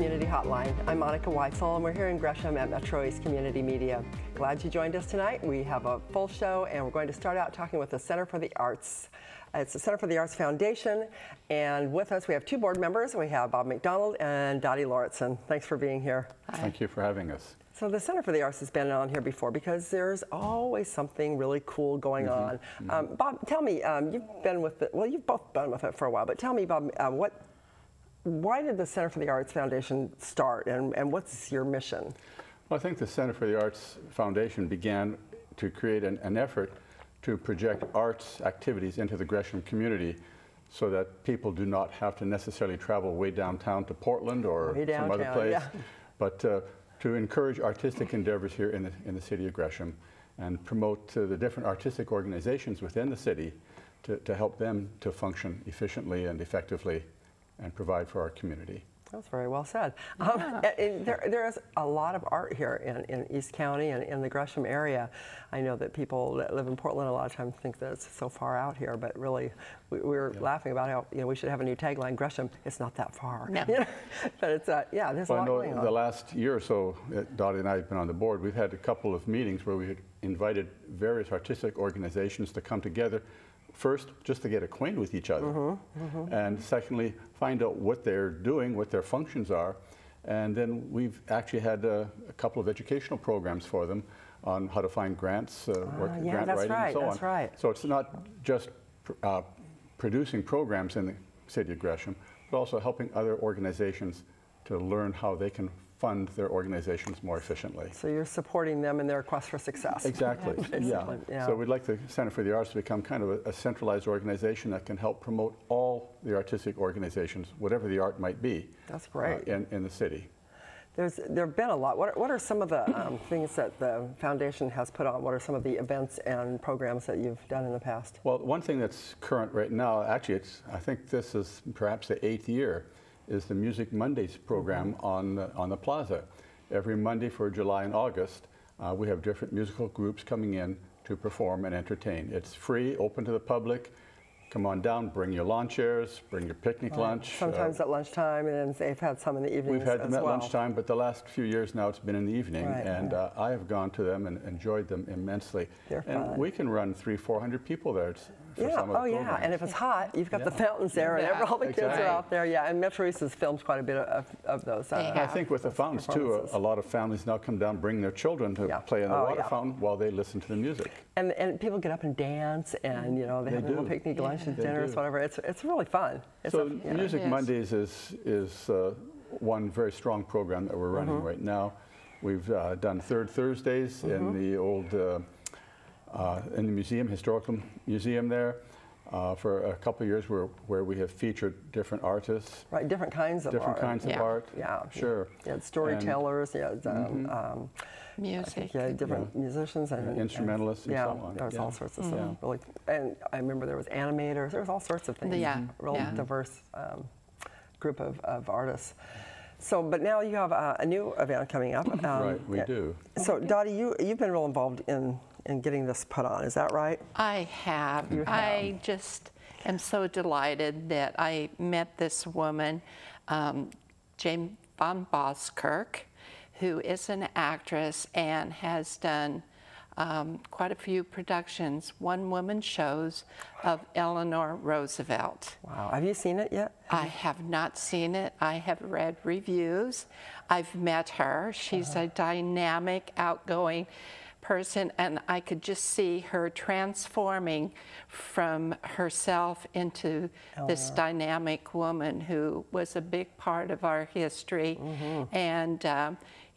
Community Hotline. I'm Monica Weitzel, and we're here in Gresham at Metro East Community Media. Glad you joined us tonight. We have a full show, and we're going to start out talking with the Center for the Arts. It's the Center for the Arts Foundation, and with us we have two board members. We have Bob McDonald and Dottie Lauritsen. Thanks for being here. Hi. Thank you for having us. So the Center for the Arts has been on here before because there's always something really cool going on. Bob, tell me, you've been with it, well, you've both been with it for a while, but tell me, Bob, why did the Center for the Arts Foundation start, and what's your mission? Well, I think the Center for the Arts Foundation began to create an effort to project arts activities into the Gresham community so that people do not have to necessarily travel way downtown to Portland or some other place, but to encourage artistic endeavors here in the city of Gresham and promote the different artistic organizations within the city to help them to function efficiently and effectively and provide for our community. That's very well said. There is a lot of art here in East County and in the Gresham area. I know that people that live in Portland a lot of times think that it's so far out here, but really we were laughing about how we should have a new tagline, Gresham, it's not that far. No. But it's, there's a lot going on. The last year or so, Dottie and I have been on the board, we've had a couple of meetings where we had invited various artistic organizations to come together. First, just to get acquainted with each other, and secondly, find out what they're doing, what their functions are, and then we've actually had a couple of educational programs for them on how to find grants, grant writing, and so on. That's right. So it's not just producing programs in the city of Gresham, but also helping other organizations to learn how they can fund their organizations more efficiently. So you're supporting them in their quest for success. Exactly, yeah. So we'd like the Center for the Arts to become kind of a centralized organization that can help promote all the artistic organizations, whatever the art might be. That's great. In the city. There've been a lot. What are some of the things that the foundation has put on? What are some of the events and programs that you've done in the past? Well, one thing that's current right now, actually, I think this is perhaps the 8th year, is the Music Mondays program on the plaza. Every Monday for July and August, we have different musical groups coming in to perform and entertain. It's free, open to the public. Come on down, bring your lawn chairs, bring your picnic lunch. Sometimes at lunchtime, and then they've had some in the evening. We've had them at lunchtime, but the last few years now it's been in the evening, I have gone to them and enjoyed them immensely. They're fun. We can run 300 or 400 people there for some of the programs. And if it's hot, you've got the fountains there, and all the kids are out there. Yeah, and Metro East has filmed quite a bit of those. I think with the fountains too, a lot of families now come down, bring their children to play in the water fountain while they listen to the music. And people get up and dance, and they have little picnic lunch. Dinners, whatever. It's really fun. Music Mondays is one very strong program that we're running right now. We've done Third Thursdays in the old in the museum, historical museum there. For a couple of years, where we have featured different artists. Right, different kinds of art. Yeah, sure. Yeah, storytellers. Music. Yeah, different musicians and instrumentalists and so on. There was all sorts of stuff. Yeah. Really, and I remember there was animators. There was all sorts of things. Yeah, real diverse group of artists. So, but now you have a new event coming up. Right, we do. So, Dottie, you've been real involved in getting this put on, is that right? I have. I just am so delighted that I met this woman, Jane von Boskirk, who is an actress and has done quite a few productions, one-woman shows of Eleanor Roosevelt. Wow. Have you seen it yet? I have not seen it. I have read reviews. I've met her. She's a dynamic, outgoing person, and I could just see her transforming from herself into this dynamic woman who was a big part of our history, and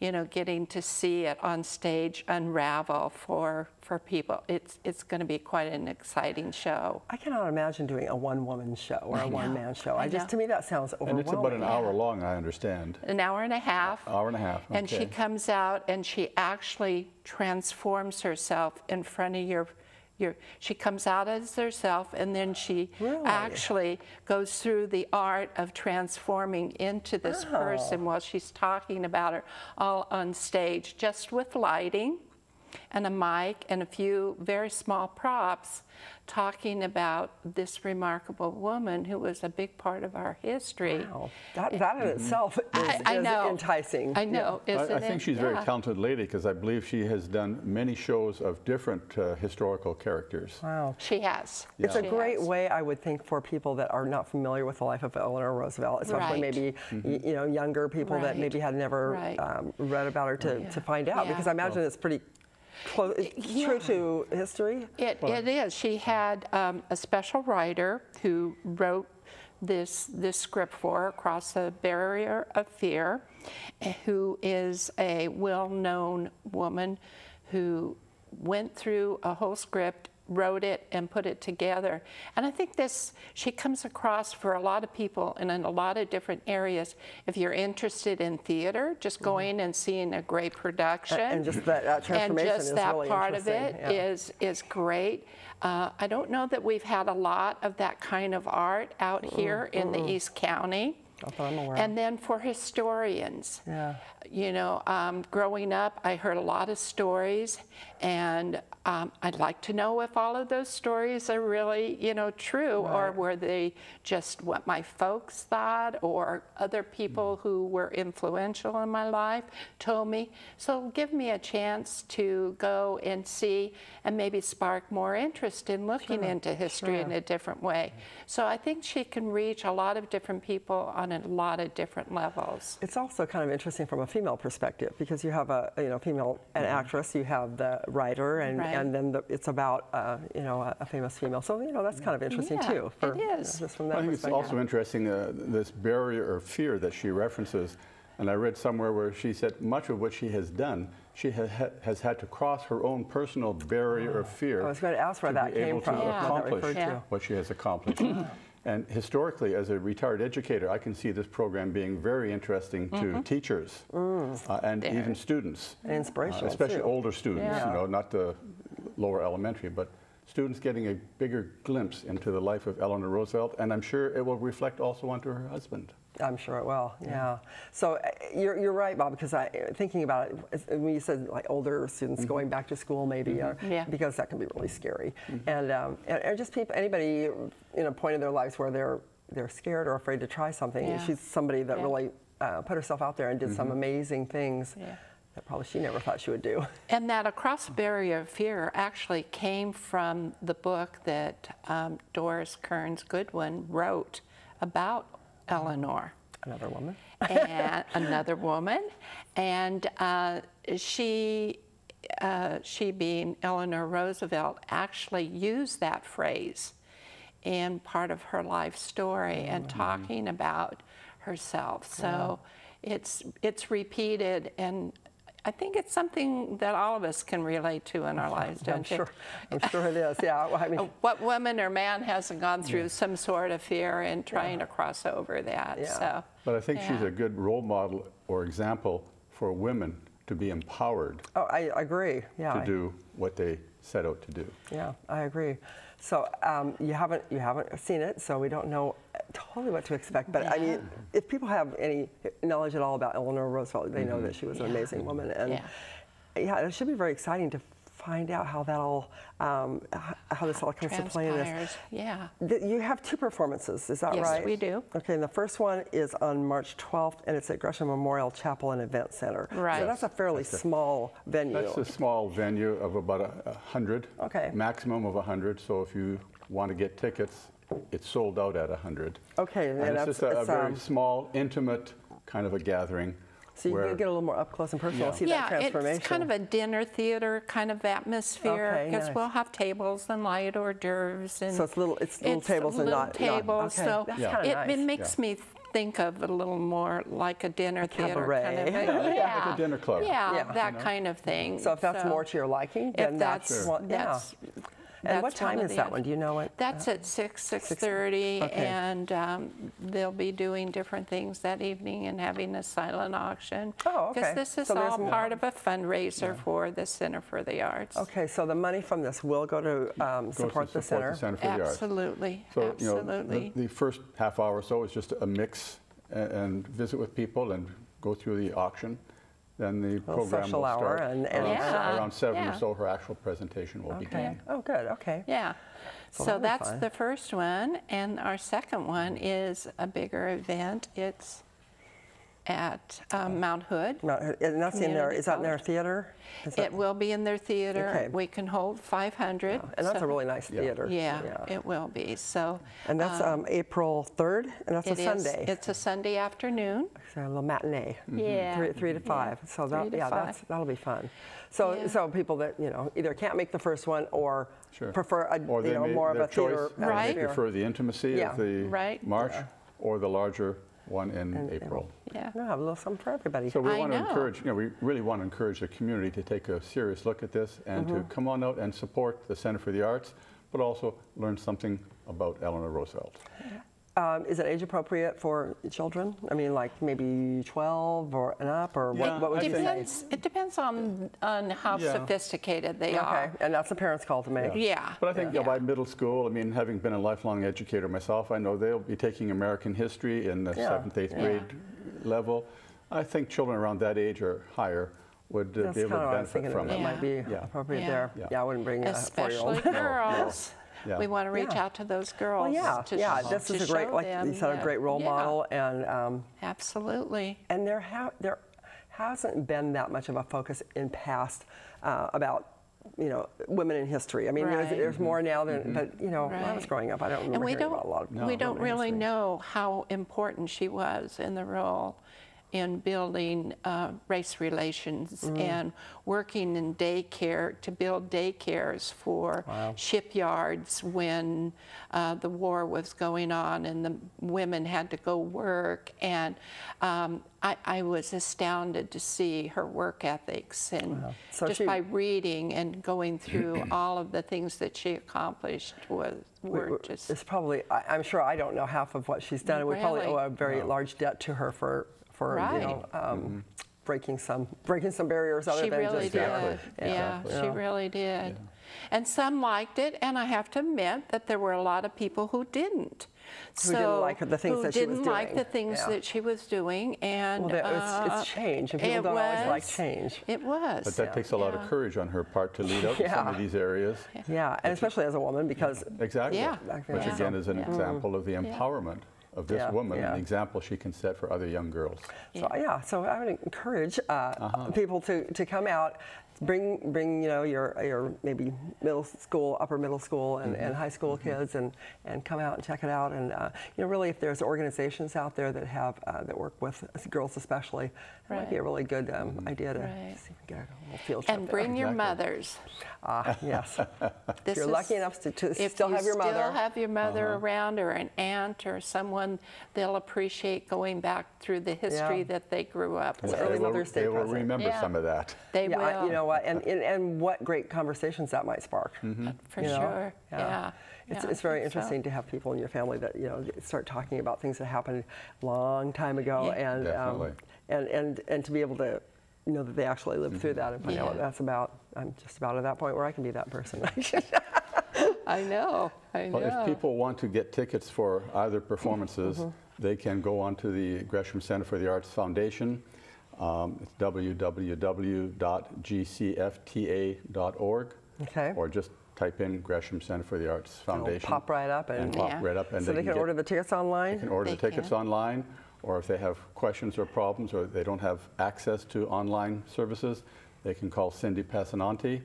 you know, getting to see it on stage unravel for people. It's going to be quite an exciting show. I cannot imagine doing a one-woman show or a one-man show. I just, to me that sounds overwhelming. And it's about an hour long, I understand. An hour and a half. Hour and a half, okay. And she comes out and she actually transforms herself in front of your she comes out as herself, and then she actually goes through the art of transforming into this person while she's talking about her all on stage, just with lighting and a mic and a few very small props, talking about this remarkable woman who was a big part of our history. Wow. That in itself is enticing. I know. Yeah. Isn't I think she's a very talented lady, because I believe she has done many shows of different historical characters. Wow. She has. Yeah. It's a great way, I would think, for people that are not familiar with the life of Eleanor Roosevelt, especially maybe you know, younger people that maybe had never read about her to find out, because I imagine it's pretty close, true to history? It is. She had a special writer who wrote this script for her, Across the Barrier of Fear, who is a well-known woman who went through a whole script, wrote it, and put it together. And I think she comes across for a lot of people and in a lot of different areas. If you're interested in theater, just going and seeing a great production. And just that transformation and just is that really part of it is great. I don't know that we've had a lot of that kind of art out here in the East County. And then for historians, you know, growing up, I heard a lot of stories, and I'd like to know if all of those stories are really, you know, true, or were they just what my folks thought, or other people who were influential in my life told me. So give me a chance to go and see, and maybe spark more interest in looking into history in a different way. So I think she can reach a lot of different people on a lot of different levels. It's also kind of interesting from a female perspective, because you have a female an actress, you have the writer, and then it's about you know, a famous female. So you know, that's kind of interesting too. For, it is. Just from that perspective. It's also interesting this barrier of fear that she references, and I read somewhere where she said much of what she has done, she has had to cross her own personal barrier of fear. I was going to ask where that came from. To be able to accomplish what she has accomplished. And historically, as a retired educator, I can see this program being very interesting to teachers and even students. And inspirational, especially older students, you know, not the lower elementary, but students getting a bigger glimpse into the life of Eleanor Roosevelt. And I'm sure it will reflect also onto her husband. I'm sure it will, yeah. So you're right, Bob, because thinking about it, when you said like older students going back to school maybe, because that can be really scary. And just people, anybody in a point in their lives where they're scared or afraid to try something, she's somebody that really put herself out there and did some amazing things. Yeah. That probably she never thought she would do. And that Across the Barrier of Fear actually came from the book that Doris Kearns Goodwin wrote about Eleanor. Another woman. And another woman. And she being Eleanor Roosevelt, actually used that phrase in part of her life story and talking about herself. So it's repeated, and I think it's something that all of us can relate to in our lives, don't you? I'm sure it is, yeah. I mean, what woman or man hasn't gone through some sort of fear and trying to cross over that? Yeah. So, but I think she's a good role model or example for women to be empowered. Oh, I agree. Yeah, to do what they set out to do. Yeah, I agree. So you haven't seen it, so we don't know totally what to expect. But I mean, if people have any knowledge at all about Eleanor Roosevelt, they know that she was an amazing woman, and it should be very exciting to find out how that'll how this all comes to play in this. Yeah. You have two performances, is that right? Yes, we do. Okay, and the first one is on March 12th, and it's at Gresham Memorial Chapel and Event Center. Right. So that's a fairly small venue. That's a small venue of about 100. Okay. Maximum of 100. So if you want to get tickets, it's sold out at 100. Okay. And it's just a very small, intimate kind of a gathering. So you can get a little more up close and personal and see that transformation. Yeah, it's kind of a dinner theater kind of atmosphere, because we'll have tables and light hors d'oeuvres. And so it's little tables and not tables. Okay. So it makes me think of it a little more like a dinner theater kind of thing. Yeah, like a dinner club. Yeah, that kind of thing. So if that's more to your liking, then that's And what time is that one? Do you know it? That's at 6:30, and they'll be doing different things that evening and having a silent auction. Oh, okay. Because this is all part of a fundraiser for the Center for the Arts. Okay, so the money from this will go to support the Center. Absolutely. So the first half hour or so is just a mix and visit with people and go through the auction. Then the program will start around 7 or so. Her actual presentation will begin. Oh, good. Okay. Yeah. So that's the first one. And our second one is a bigger event. It's at Mount Hood. Mount Hood. And that's in there. Is that in their theater? It will be in their theater. Okay. We can hold 500. Yeah. And that's a really nice theater. Yeah, it will be. So. And that's April 3rd, and that's a Sunday. It's a Sunday afternoon. It's a little matinee. Mm-hmm. Yeah. Three to five. Yeah. So that'll be fun. So so people that either can't make the first one or prefer a more of a theater. Right. They prefer the intimacy of the March or the larger one in April. Yeah, a little something for everybody. So we want to encourage, we really want to encourage the community to take a serious look at this and to come on out and support the Center for the Arts, but also learn something about Eleanor Roosevelt. Is it age appropriate for children? I mean, like maybe 12 or and up, or what would you say? It depends on how sophisticated they are. Okay, and that's the parents' call to make. Yeah. But I think by middle school, I mean, having been a lifelong educator myself, I know they'll be taking American history in the 7th, 8th grade level. I think children around that age or higher would be able to benefit from it. That might be appropriate there. Yeah. I wouldn't bring a 4-year-old. Especially girls. Yeah. We want to reach out to those girls. This is a great, like you said, a great role model, and absolutely. And there hasn't been that much of a focus in past about women in history. I mean, there's more now than, but when I was growing up, I don't remember hearing about a lot of women. We don't really know how important she was in the role in building race relations and working in daycare to build daycares for shipyards when the war was going on and the women had to go work. And I was astounded to see her work ethics, and so just by reading and going through all of the things that she accomplished were just... It's probably, I'm sure I don't know half of what she's done. Really? We probably owe a very large debt to her for breaking some barriers other than really just she really did. Yeah. And some liked it, and I have to admit that there were a lot of people who didn't. Who didn't like the things that she was doing, and it's change, and people don't always like change. It was, but that takes a lot of courage on her part to lead up to some of these areas. Yeah, and especially as a woman, because which again is an example of the empowerment of this woman, an example she can set for other young girls. Yeah. So so I would encourage people to come out, bring your maybe middle school, upper middle school, and high school kids, and come out and check it out. And really, if there's organizations out there that have that work with girls especially, that might be a really good idea to see if we get a little field trip. And bring your mothers. Yes. If you're lucky enough to still have your mother. If you still have your mother around, or an aunt or someone, they'll appreciate going back through the history that they grew up with. Early Mother's Day present. They will remember some of that. They will. And what great conversations that might spark. For sure. It's very interesting to have people in your family that start talking about things that happened a long time ago, and to be able to know that they actually lived through that and find out what that's about. I'm just about at that point where I can be that person. I know. Well, if people want to get tickets for either performances, they can go on to the Gresham Center for the Arts Foundation. It's www.gcfta.org. Okay. Or just type in Gresham Center for the Arts Foundation. It'll pop right up. And pop right up. And so they can order the tickets online? They can order the tickets online, or if they have questions or problems, or they don't have access to online services, they can call Cindy Passananti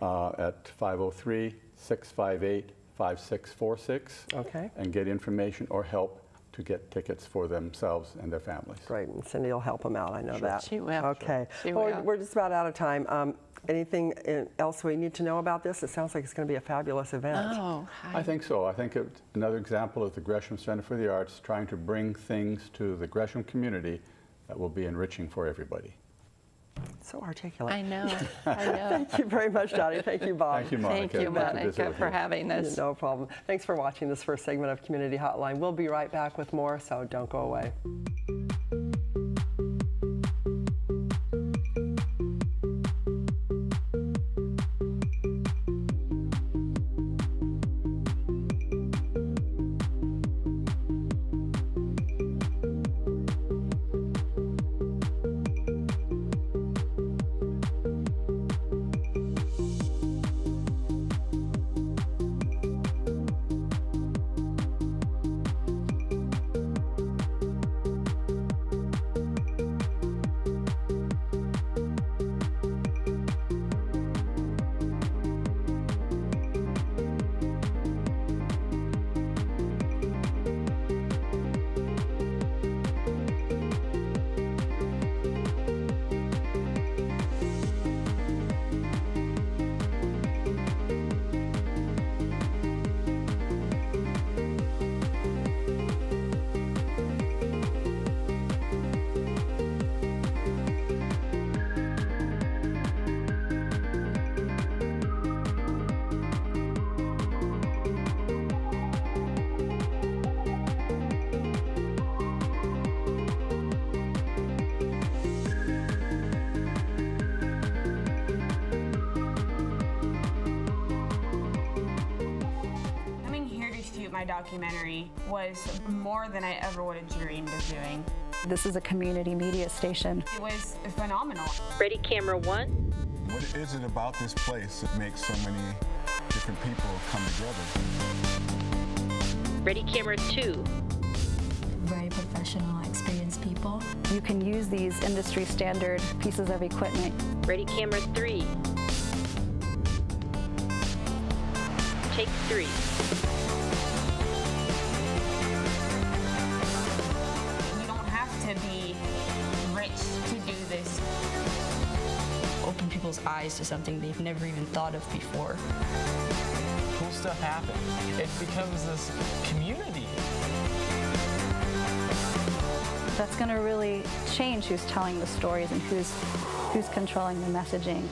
at 503-658-5646 and get information or help to get tickets for themselves and their families. Great, and Cindy will help them out, I know that. She will. Okay, well, we're just about out of time. Anything else we need to know about this? It sounds like it's going to be a fabulous event. Oh, I think so. I think it's another example of the Gresham Center for the Arts trying to bring things to the Gresham community that will be enriching for everybody. So articulate. I know. I know. Thank you very much, Dottie. Thank you, Bob. Thank you, Monica. Thank you, Monica, for having us. No problem. Thanks for watching this first segment of Community Hotline. We'll be right back with more, so don't go away. Documentary was more than I ever would have dreamed of doing. This is a community media station. It was phenomenal. Ready, camera one. What is it about this place that makes so many different people come together? Ready, camera two. Very professional, experienced people. You can use these industry standard pieces of equipment. Ready, camera three. Take three. Eyes to something they've never even thought of before. Cool stuff happens. It becomes this community. That's going to really change who's telling the stories and who's controlling the messaging.